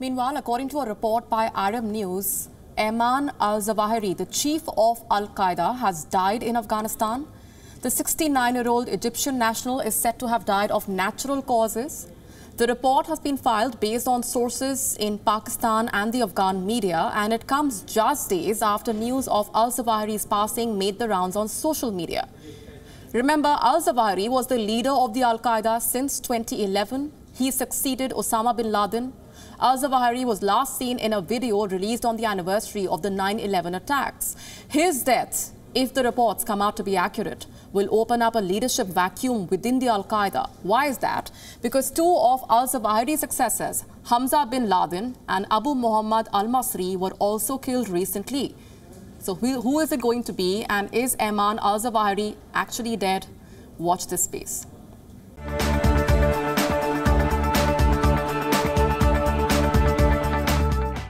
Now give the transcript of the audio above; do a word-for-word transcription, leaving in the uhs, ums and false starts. Meanwhile, according to a report by Arab News, Ayman al-Zawahiri, the chief of Al-Qaeda, has died in Afghanistan. The sixty-nine-year-old Egyptian national is said to have died of natural causes. The report has been filed based on sources in Pakistan and the Afghan media, and it comes just days after news of al-Zawahiri's passing made the rounds on social media. Remember, al-Zawahiri was the leader of the Al-Qaeda since twenty eleven. He succeeded Osama bin Laden. Al-Zawahiri was last seen in a video released on the anniversary of the nine eleven attacks. His death, if the reports come out to be accurate, will open up a leadership vacuum within the Al-Qaeda. Why is that? Because two of al-Zawahiri's successors, Hamza bin Laden and Abu Mohammed al-Masri, were also killed recently. So who, who is it going to be, and is Ayman al-Zawahiri actually dead? Watch this space.